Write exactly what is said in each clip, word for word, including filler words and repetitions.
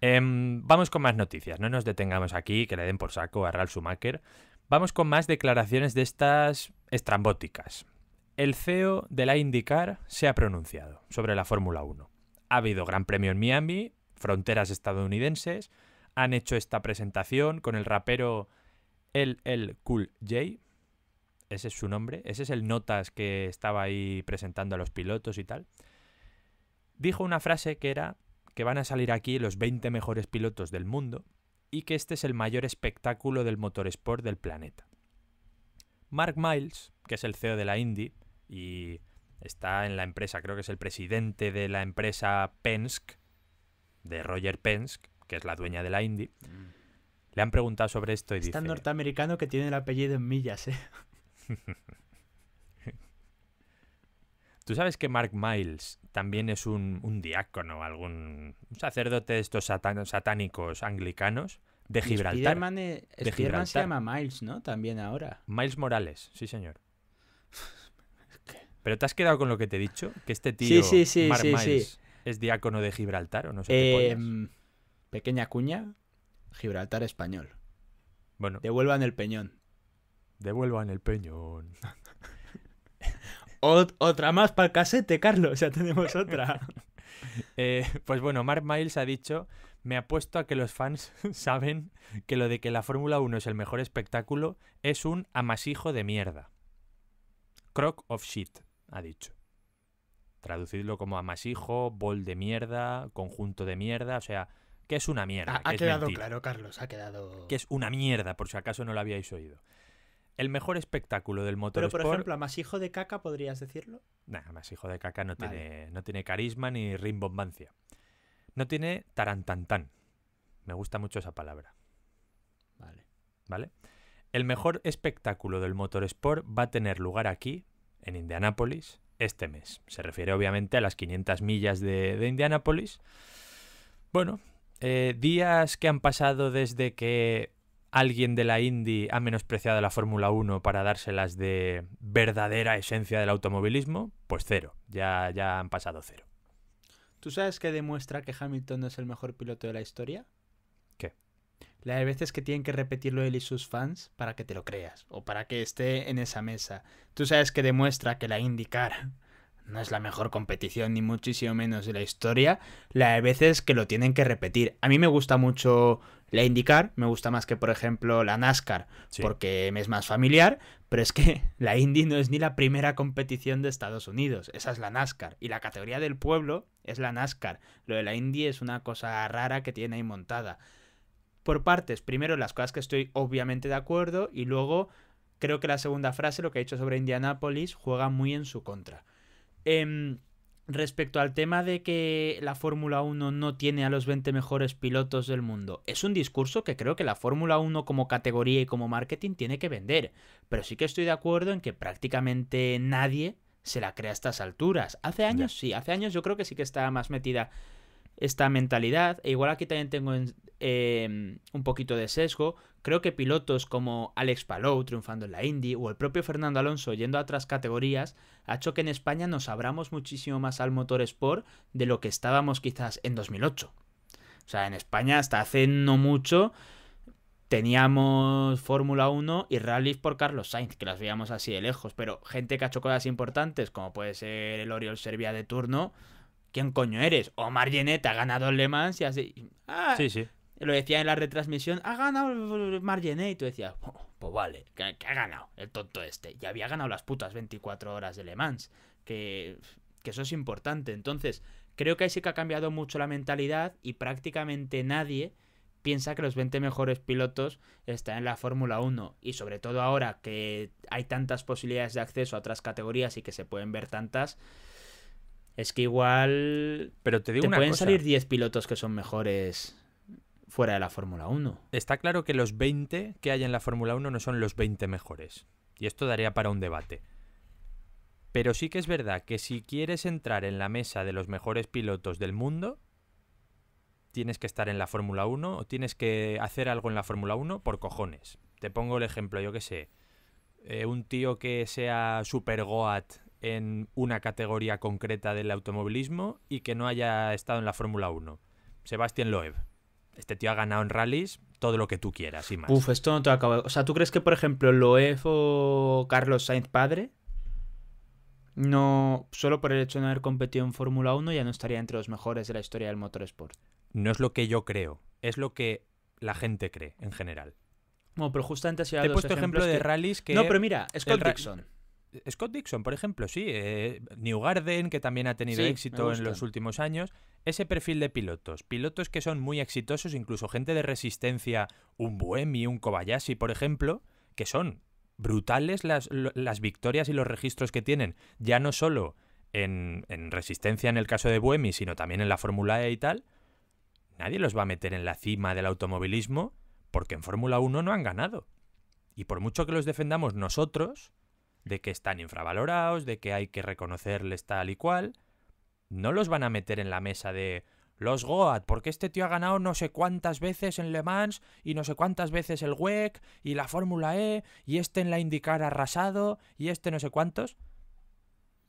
Eh, vamos con más noticias, no nos detengamos aquí, que le den por saco a Ralph Schumacher. Vamos con más declaraciones de estas estrambóticas. El C E O de la IndyCar se ha pronunciado sobre la Fórmula uno. Ha habido gran premio en Miami, fronteras estadounidenses, han hecho esta presentación con el rapero L L Cool J. Ese es su nombre, ese es el notas que estaba ahí presentando a los pilotos y tal. Dijo una frase que era que van a salir aquí los veinte mejores pilotos del mundo y que este es el mayor espectáculo del motorsport del planeta. Mark Miles, que es el C E O de la Indy y está en la empresa, creo que es el presidente de la empresa Penske, de Roger Penske, que es la dueña de la Indy, le han preguntado sobre esto y dice... Es tan norteamericano que tiene el apellido en millas, ¿eh? Tú sabes que Mark Miles también es un, un diácono, algún un sacerdote de estos satán, satánicos anglicanos de Gibraltar. Spiderman, es, de Spiderman Gibraltar. Se llama Miles, ¿no? También ahora. Miles Morales, sí señor. ¿Qué? Pero te has quedado con lo que te he dicho, que este tío, sí, sí, sí, Mark sí, Miles, sí. es diácono de Gibraltar o no sé qué eh, pollas. Pequeña cuña, Gibraltar español. Bueno. Devuelvan el peñón. Devuelvan el peñón. Ot otra más para el casete, Carlos, ya tenemos otra. eh, pues bueno, Mark Miles ha dicho, me apuesto a que los fans saben que lo de que la Fórmula uno es el mejor espectáculo es un amasijo de mierda. Crock of shit, ha dicho. Traducidlo como amasijo, bol de mierda, conjunto de mierda, o sea, que es una mierda. Ha, ha quedado claro, Carlos, ha quedado... Que es una mierda, por si acaso no lo habíais oído. El mejor espectáculo del motorsport... Pero, por ejemplo, amasijo de caca, ¿podrías decirlo? Nah, amasijo de caca no, vale. tiene, no tiene carisma ni rimbombancia. No tiene tarantantán. Me gusta mucho esa palabra. Vale. ¿Vale? El mejor espectáculo del motorsport va a tener lugar aquí, en Indianápolis, este mes. Se refiere, obviamente, a las quinientas millas de, de Indianápolis. Bueno, eh, días que han pasado desde que... Alguien de la Indy ha menospreciado la Fórmula uno para dárselas de verdadera esencia del automovilismo, pues cero, ya, ya han pasado cero. ¿Tú sabes qué demuestra que Hamilton no es el mejor piloto de la historia? ¿Qué? Las veces que tienen que repetirlo él y sus fans para que te lo creas, o para que esté en esa mesa. ¿Tú sabes qué demuestra que la IndyCar no es la mejor competición, ni muchísimo menos de la historia? Las veces que lo tienen que repetir. A mí me gusta mucho... La IndyCar me gusta más que, por ejemplo, la NASCAR, sí. porque me es más familiar, pero es que la Indy no es ni la primera competición de Estados Unidos, esa es la NASCAR, y la categoría del pueblo es la NASCAR. Lo de la Indy es una cosa rara que tiene ahí montada. Por partes, primero las cosas que estoy obviamente de acuerdo, y luego creo que la segunda frase, lo que ha dicho sobre Indianápolis, juega muy en su contra. Eh, Respecto al tema de que la Fórmula uno no tiene a los veinte mejores pilotos del mundo, es un discurso que creo que la Fórmula uno como categoría y como marketing tiene que vender, pero sí que estoy de acuerdo en que prácticamente nadie se la crea a estas alturas. Hace años sí, sí hace años yo creo que sí que estaba más metida esta mentalidad, e igual aquí también tengo eh, un poquito de sesgo. Creo que pilotos como Alex Palou triunfando en la Indy o el propio Fernando Alonso yendo a otras categorías ha hecho que en España nos abramos muchísimo más al motorsport de lo que estábamos quizás en dos mil ocho. O sea, en España hasta hace no mucho teníamos Fórmula uno y rallies por Carlos Sainz, que las veíamos así de lejos, pero gente que ha hecho cosas importantes, como puede ser el Oriol Servià de turno, ¿quién coño eres? O Marienette ha ganado el Le Mans y así... Ah, sí, sí. Lo decía en la retransmisión, ha ganado Margenet, y tú decías, oh, pues vale, que, que ha ganado el tonto este. Y había ganado las putas veinticuatro horas de Le Mans, que, que eso es importante. Entonces, creo que ahí sí que ha cambiado mucho la mentalidad y prácticamente nadie piensa que los veinte mejores pilotos están en la Fórmula uno. Y sobre todo ahora que hay tantas posibilidades de acceso a otras categorías y que se pueden ver tantas... Es que igual... Pero te digo una cosa. Te pueden salir diez pilotos que son mejores... fuera de la Fórmula uno. Está claro que los veinte que hay en la Fórmula uno no son los veinte mejores. Y esto daría para un debate. Pero sí que es verdad que si quieres entrar en la mesa de los mejores pilotos del mundo, tienes que estar en la Fórmula uno o tienes que hacer algo en la Fórmula uno por cojones. Te pongo el ejemplo, yo que sé. Eh, un tío que sea super goat en una categoría concreta del automovilismo y que no haya estado en la Fórmula uno. Sebastián Loeb. Este tío ha ganado en rallies todo lo que tú quieras y más. Uf, esto no te acaba. O sea, ¿tú crees que, por ejemplo, Loeb o Carlos Sainz padre, no, solo por el hecho de no haber competido en Fórmula uno, ya no estaría entre los mejores de la historia del motorsport? No es lo que yo creo, es lo que la gente cree en general. No, pero justamente ha sido... Te he puesto ejemplo de que... rallies que... No, pero mira, Scott Dixon. Scott Dixon, por ejemplo, sí. Eh, Newgarden, que también ha tenido sí, éxito en los últimos años. Ese perfil de pilotos. Pilotos que son muy exitosos, incluso gente de resistencia, un Buemi, un Kobayashi, por ejemplo, que son brutales las, las victorias y los registros que tienen. Ya no solo en, en resistencia en el caso de Buemi, sino también en la Fórmula E y tal. Nadie los va a meter en la cima del automovilismo porque en Fórmula uno no han ganado. Y por mucho que los defendamos nosotros... de que están infravalorados, de que hay que reconocerles tal y cual, no los van a meter en la mesa de los Goat, porque este tío ha ganado no sé cuántas veces en Le Mans y no sé cuántas veces el W E C y la Fórmula E y este en la IndyCar arrasado y este no sé cuántos.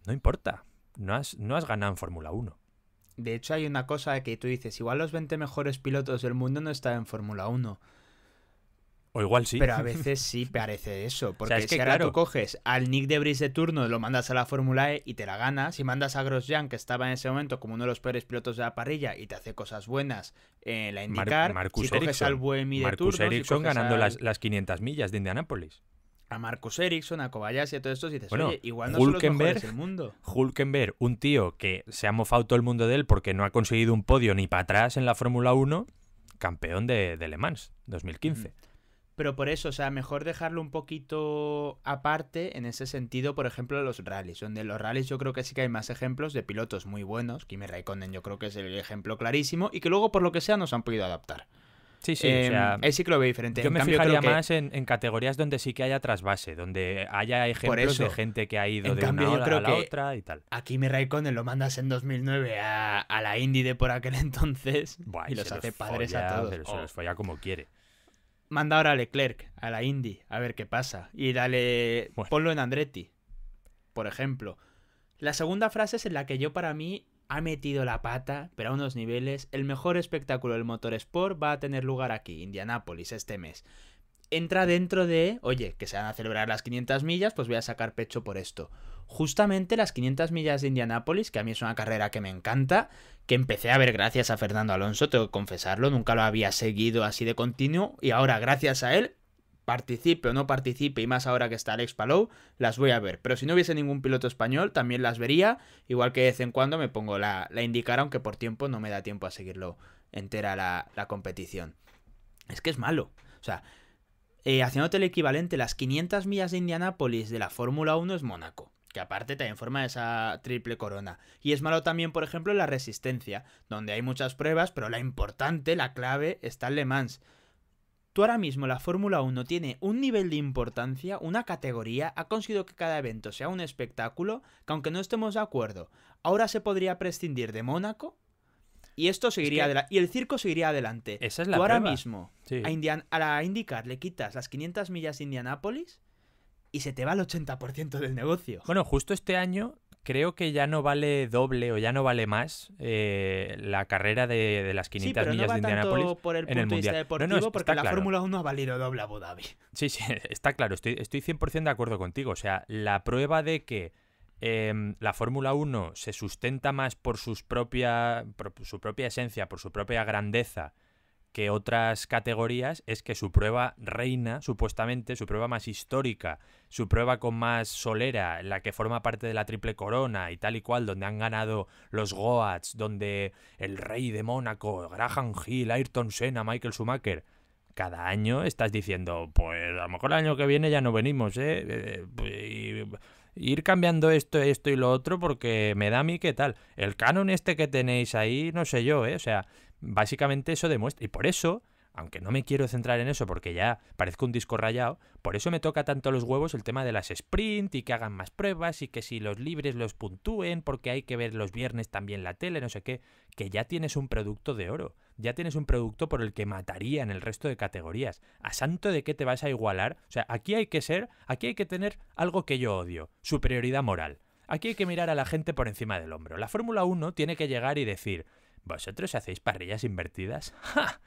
No importa, no has, no has ganado en Fórmula uno. De hecho hay una cosa que tú dices, igual los veinte mejores pilotos del mundo no están en Fórmula uno. O igual sí. Pero a veces sí parece eso. Porque o sea, es que, si ahora claro, tú coges al Nick de Vries de turno, lo mandas a la Fórmula E y te la ganas. Si mandas a Grosjean, que estaba en ese momento como uno de los peores pilotos de la parrilla y te hace cosas buenas, eh, la IndyCar. Mar Marcus si coges Ericsson. Al Buemi de Marcus turno. Marcus Ericsson si ganando al... las, las quinientas millas de Indianápolis. A Marcus Ericsson, a Kobayashi, a todo esto, y dices, bueno, oye, igual no son los mejores del mundo. Hulkenberg, un tío que se ha mofado todo el mundo de él porque no ha conseguido un podio ni para atrás en la Fórmula uno, campeón de, de Le Mans dos mil quince. Mm. Pero por eso, o sea, mejor dejarlo un poquito aparte en ese sentido, por ejemplo, los rallies. Donde los rallies yo creo que sí que hay más ejemplos de pilotos muy buenos. Kimi Raikkonen yo creo que es el ejemplo clarísimo y que luego, por lo que sea, nos han podido adaptar. Sí, sí, eh, o sea... Ahí sí que lo veo diferente. Yo en me cambio, fijaría creo que... más en, en categorías donde sí que haya trasvase, donde haya ejemplos eso, de gente que ha ido de cambio, una hora yo creo a la que otra y tal. A Kimi Raikkonen lo mandas en dos mil nueve a, a la Indy de por aquel entonces. Buah, y, y los hace los padres folla, a todos. Se los, oh. se los folla como quiere. Manda ahora a Leclerc, a la Indy, a ver qué pasa. Y dale, bueno. ponlo en Andretti, por ejemplo. La segunda frase es en la que yo, para mí, ha metido la pata, pero a unos niveles. El mejor espectáculo del motorsport va a tener lugar aquí, Indianápolis, este mes. Entra dentro de, oye, que se van a celebrar las quinientas millas, pues voy a sacar pecho por esto. Justamente las quinientas millas de Indianápolis, que a mí es una carrera que me encanta, que empecé a ver gracias a Fernando Alonso, tengo que confesarlo, nunca lo había seguido así de continuo, y ahora gracias a él, participe o no participe, y más ahora que está Alex Palou, las voy a ver. Pero si no hubiese ningún piloto español, también las vería, igual que de vez en cuando me pongo la, la IndyCar, aunque por tiempo no me da tiempo a seguirlo entera la, la competición. Es que es malo, o sea... Eh, haciéndote el equivalente, las quinientas millas de Indianápolis de la Fórmula uno es Mónaco, que aparte también forma esa triple corona. Y es malo también, por ejemplo, la resistencia, donde hay muchas pruebas, pero la importante, la clave, está en Le Mans. Tú ahora mismo, la Fórmula uno tiene un nivel de importancia, una categoría, ha conseguido que cada evento sea un espectáculo, que aunque no estemos de acuerdo, ahora se podría prescindir de Mónaco. Y esto seguiría es que... y el circo seguiría adelante. Esa es la Tú prueba. ahora mismo sí. a, Indian a la IndyCar le quitas las quinientas millas de Indianápolis y se te va el ochenta por ciento del negocio. Bueno, justo este año creo que ya no vale doble o ya no vale más eh, la carrera de, de las quinientas sí, pero millas no va de Indianápolis tanto por el punto en el de vista mundial. deportivo no, no, porque claro. la Fórmula uno ha valido doble a Abu Dhabi. Sí, sí, está claro. Estoy, estoy cien por ciento de acuerdo contigo. O sea, la prueba de que Eh, la Fórmula uno se sustenta más por, sus propia, por su propia esencia, por su propia grandeza que otras categorías, es que su prueba reina, supuestamente, su prueba más histórica, su prueba con más solera, la que forma parte de la triple corona y tal y cual, donde han ganado los Goats, donde el rey de Mónaco, Graham Hill, Ayrton Senna, Michael Schumacher... Cada año estás diciendo, pues a lo mejor el año que viene ya no venimos, ¿eh? eh y, ir cambiando esto, esto y lo otro porque me da a mí que tal. El canon este que tenéis ahí, no sé yo, ¿eh? O sea, básicamente eso demuestra. Y por eso, aunque no me quiero centrar en eso porque ya parezco un disco rayado, por eso me toca tanto los huevos el tema de las sprint y que hagan más pruebas y que si los libres los puntúen porque hay que ver los viernes también la tele, no sé qué, que ya tienes un producto de oro. Ya tienes un producto por el que matarían el resto de categorías. ¿A santo de qué te vas a igualar? O sea, aquí hay que ser, aquí hay que tener algo que yo odio, superioridad moral. Aquí hay que mirar a la gente por encima del hombro. La Fórmula uno tiene que llegar y decir, ¿vosotros hacéis parrillas invertidas? ¡Ja!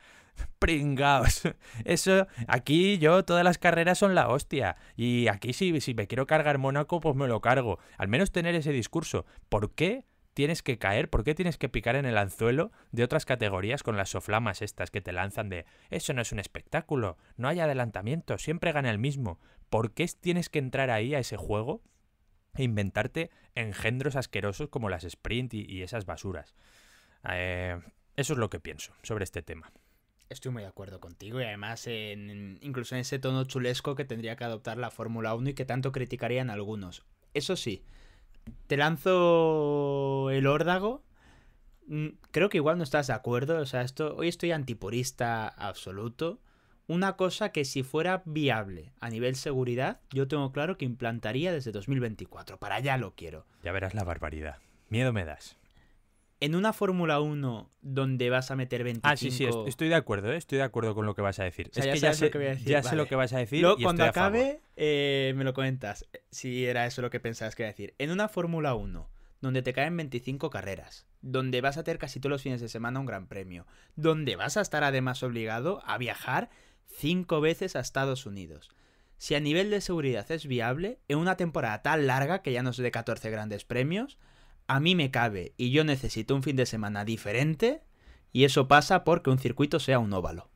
pringaos. Eso, aquí yo, todas las carreras son la hostia. Y aquí si, si me quiero cargar Mónaco, pues me lo cargo. Al menos tener ese discurso. ¿Por qué tienes que caer? ¿Por qué tienes que picar en el anzuelo de otras categorías con las soflamas estas que te lanzan de eso no es un espectáculo, no hay adelantamiento, siempre gana el mismo? ¿Por qué tienes que entrar ahí a ese juego e inventarte engendros asquerosos como las sprint y, y esas basuras? Eh, eso es lo que pienso sobre este tema. Estoy muy de acuerdo contigo y además en, incluso en ese tono chulesco que tendría que adoptar la Fórmula uno y que tanto criticarían algunos. Eso sí, te lanzo el órdago. Creo que igual no estás de acuerdo. O sea, esto hoy estoy antipurista absoluto. Una cosa que si fuera viable a nivel seguridad, yo tengo claro que implantaría desde dos mil veinticuatro. Para allá lo quiero. Ya verás la barbaridad. Miedo me das. En una Fórmula uno donde vas a meter veinticinco... Ah, sí, sí, estoy de acuerdo, ¿eh? Estoy de acuerdo con lo que vas a decir. O sea, es que ya, ya, sé, lo que voy a decir. ya vale. sé lo que vas a decir. Luego, y cuando estoy acabe, a favor. Eh, me lo comentas, si era eso lo que pensabas que iba a decir. En una Fórmula uno donde te caen veinticinco carreras, donde vas a tener casi todos los fines de semana un gran premio, donde vas a estar además obligado a viajar cinco veces a Estados Unidos. Si a nivel de seguridad es viable, en una temporada tan larga, que ya no es de catorce grandes premios... A mí me cabe y yo necesito un fin de semana diferente, y eso pasa porque un circuito sea un óvalo.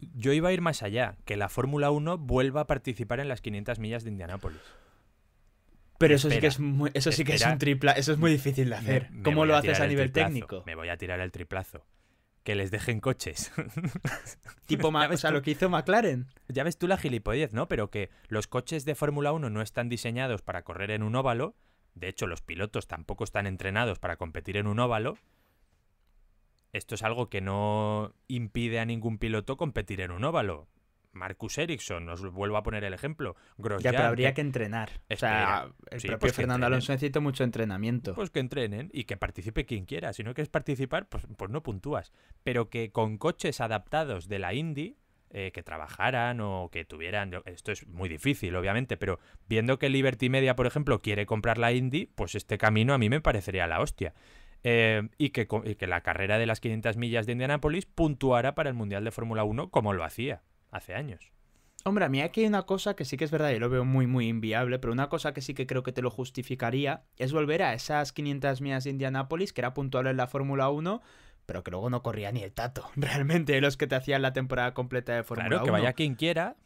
Yo iba a ir más allá, que la Fórmula uno vuelva a participar en las quinientas millas de Indianápolis. Pero eso espera, sí que es muy, eso espera, sí que es un tripla, eso es muy difícil de hacer. Me, me ¿Cómo lo a haces a nivel triplazo, técnico? Me voy a tirar el triplazo. Que les dejen coches. Tipo, o sea, lo que hizo McLaren. Ya ves tú la gilipollez, ¿no? Pero que los coches de Fórmula uno no están diseñados para correr en un óvalo. De hecho, los pilotos tampoco están entrenados para competir en un óvalo. Esto es algo que no impide a ningún piloto competir en un óvalo. Marcus Ericsson, os vuelvo a poner el ejemplo. Grosjean, ya, pero habría que, que entrenar. Espera. O sea, el sí, propio pues Fernando Alonso necesita mucho entrenamiento. Pues que entrenen y que participe quien quiera. Si no quieres participar, pues, pues no puntúas. Pero que con coches adaptados de la Indy... Eh, que trabajaran o que tuvieran... Esto es muy difícil, obviamente, pero viendo que Liberty Media, por ejemplo, quiere comprar la Indy, pues este camino a mí me parecería la hostia. Eh, y, que, y que la carrera de las quinientas millas de Indianápolis puntuara para el Mundial de Fórmula uno como lo hacía hace años. Hombre, a mí aquí hay una cosa que sí que es verdad y lo veo muy, muy inviable, pero una cosa que sí que creo que te lo justificaría es volver a esas quinientas millas de Indianápolis, que era puntuable en la Fórmula uno, pero que luego no corría ni el tato, realmente, los que te hacían la temporada completa de Fórmula uno. Claro, que vaya quien quiera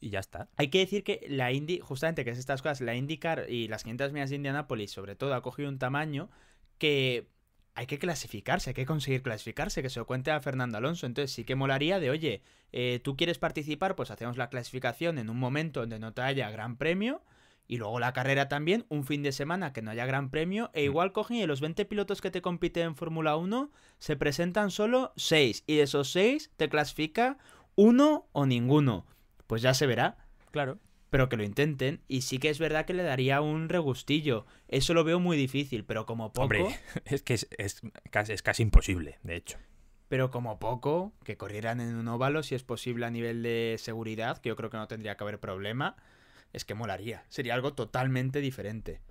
y ya está. Hay que decir que la Indy, justamente, que es estas cosas, la IndyCar y las quinientas millas de Indianápolis, sobre todo, ha cogido un tamaño que hay que clasificarse, hay que conseguir clasificarse, que se lo cuente a Fernando Alonso. Entonces sí que molaría de, oye, eh, tú quieres participar, pues hacemos la clasificación en un momento donde no te haya gran premio, y luego la carrera también, un fin de semana que no haya gran premio, e igual cogen y los veinte pilotos que te compiten en Fórmula uno se presentan solo seis, y de esos seis te clasifica uno o ninguno. Pues ya se verá. Claro. Pero que lo intenten, y sí que es verdad que le daría un regustillo. Eso lo veo muy difícil, pero como poco... Hombre, es que es, es, casi, es casi imposible, de hecho. Pero como poco, que corrieran en un óvalo, si es posible a nivel de seguridad, que yo creo que no tendría que haber problema... Es que molaría. Sería algo totalmente diferente.